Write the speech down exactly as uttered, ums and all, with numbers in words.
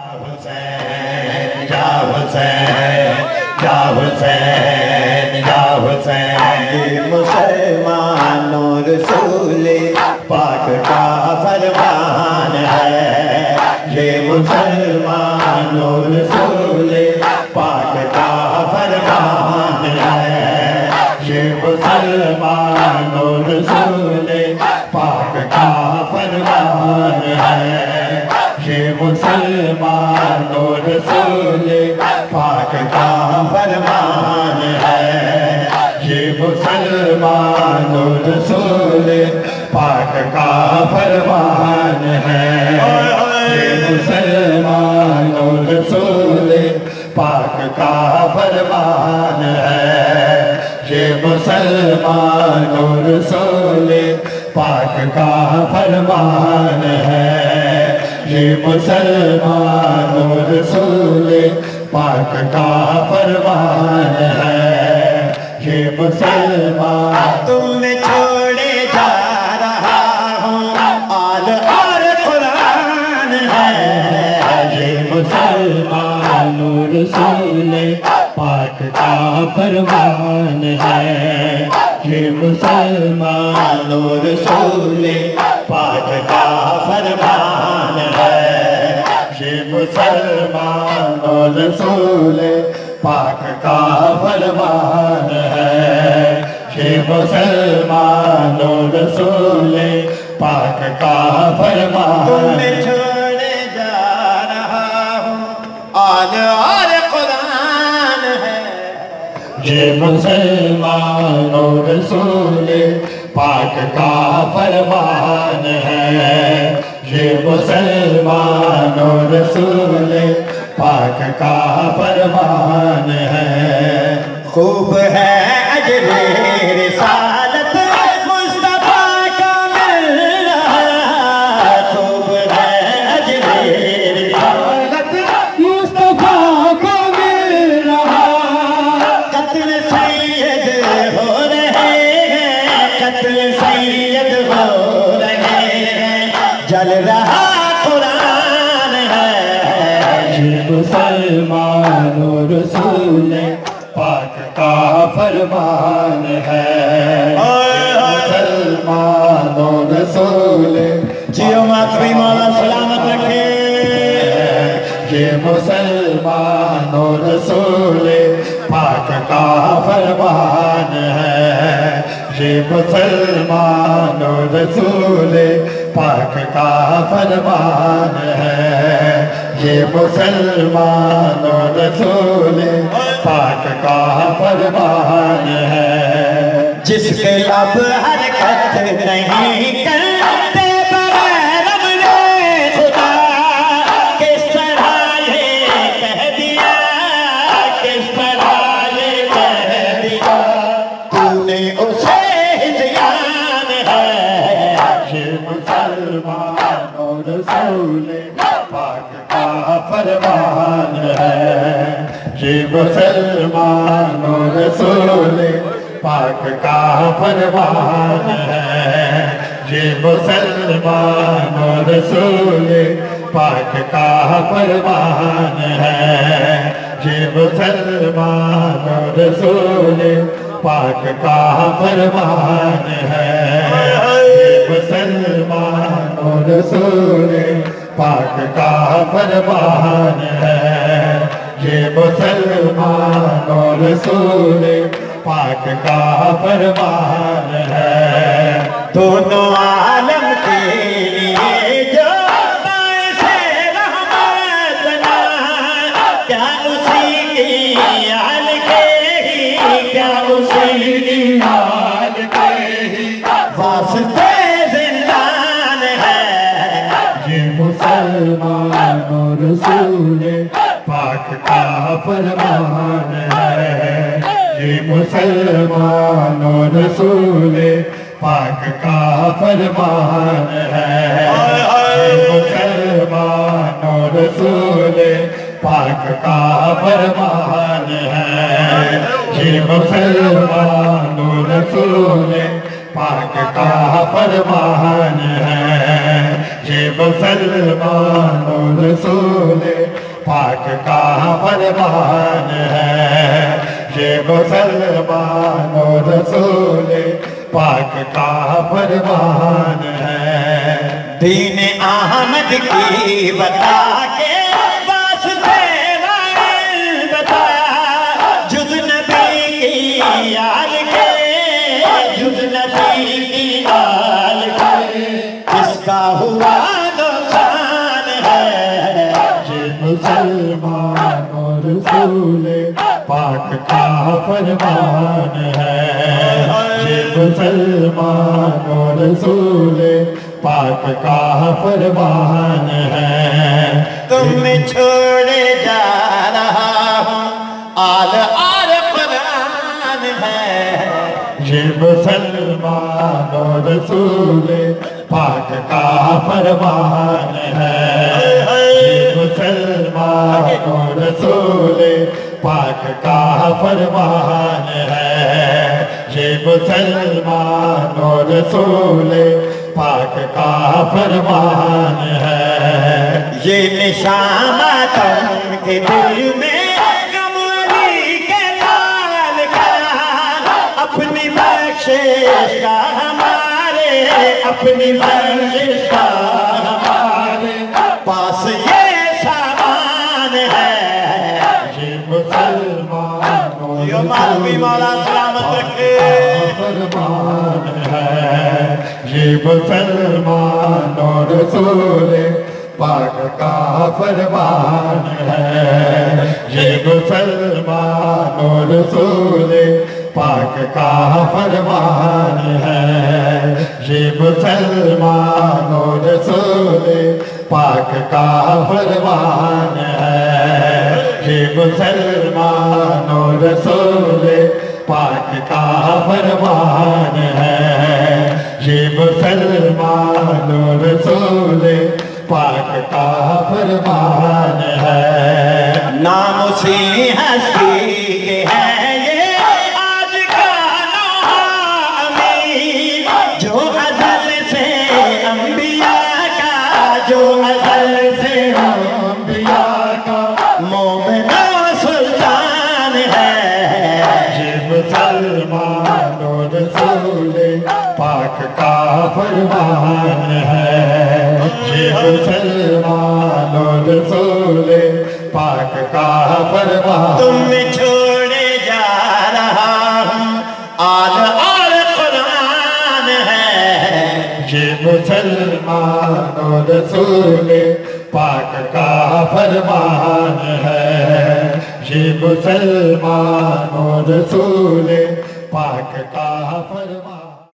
हुसैन या हुसैन या हुसैन या हुसैन मुसलमानों रसूल पाक का फरमान है, ये मुसलमानों रसूल पाक का फरमान है, ये मुसलमानों रसूल पाक का फरमान है, ये मुसलमानों रसूल पाक का फरमान है, ये मुसलमानों रसूल पाक का फरमान है, ये मुसलमानों रसूल पाक का फरमान है, ये मुसलमानों रसूल पाक का फरमान है, ये मुसलमानों रसूल पाक का फरमान है, ये मुसलमान तुमने छोड़े जा रहा हूँ आल और कुरान है, ये मुसलमानों रसूल पाक का फरमान है, ये मुसलमानों रसूल पाक का फरमान, ये मुसलमानों रसूल पाक का फरमान है, ये मुसलमानों रसूल पाक का फरमान है, छोड़े जा रहा हूँ आल और कुरान है, ये मुसलमानों रसूल पाक का फरमान है, ये मुसलमानों रसूल पाक का फरमान है, खूब है अजरे रिसालत मुस्तफा का मिल रहा, खूब है अजरे रिसालत मुस्तफा का मिल रहा, कत्ल सैयद हो रहे हैं, कत्ल सैयद हो रहे हैं, जल रहा कुरान है, ये मुसलमानों रसूल पाक का फरमान है, मुसलमानों रसूल जियो मातमी मौला सलामत रखे, ये मुसलमानों रसूल पाक का फरमान है, ये मुसलमानों रसूल पाक का फरमान है, ये मुसलमानों रसूल पाक का फरमान है, जिसके लब हरकत नहीं करते बरम ने खुदा, किस तरह ये कह दिया, किस तरह ये कह दिया, तूने उसे हिजयान है, ये मुसलमानों रसूल पाक का फरमान है, ये मुसलमानों रसूल पाक का फरमान है, ये मुसलमानों रसूल पाक का फरमान है, ये मुसलमानों रसूल पाक का फरमान है, मुसलमानों रसूल पाक का फरमान है, ये मुसलमानों रसूल पाक का फरमान है, दोनों आलम के लिए जो से रहमतना, क्या उसी की आल के ही, क्या उसी की आल के ही वास्ते मुसलमानों रसूल पाक का फरमान है, ये मुसलमानों रसूल पाक का फरमान है, ये मुसलमानों रसूल पाक का फरमान है, ये मुसलमानों रसूल पाक का फरमान है, ये मुसलमानों रसूल पाक का फरमान है, ये मुसलमान रसूल पाक का फरमान है। दीन अहमद की बता के वास्ते बता, जुज़ नबी की याद के, जुज़ नबी की याद के, इसका हुआ मुसलमान रसूल पाक का फरमान है, ये मुसलमान रसूल पाक का फरमान है। तुम छोड़े जा रहा हूँ आल आल फरमान है, ये मुसलमान रसूल पाक का फरमान है, मुसलमान रसूल पाक का फरमान है, ये मुसलमान रसूल पाक का फरमान है। ये निशान तुम के दिल में कमली के लाल का, अपनी बख्शिश का हमारे, अपनी बख्शिश का हमारे पास ये फरमान है, ये मुसलमान रसूल पाक का फरमान है, ये मुसलमान रसूल पाक का फरमान है, ये मुसलमान रसूल पाक का फरमान है, ये मुसलमान रसूल पाक का फरमान है, ये मुसलमान रसूल पाक का फरमान है। नाम उसी हस्ती के है ये आज का नामी, जो अज़ल से अंबिया का, जो अज़ल से अंबिया का मोमिना सुल्तान है, ये मुसलमान रसूल पाक का फरमान है, ये मुसलमान रसूल पाक का फरमान। तुम छोड़े जा रहा हूँ आल आल फरमान है, ये मुसलमान रसूल पाक का फरमान है, ये मुसलमान रसूल पाक का फरमान।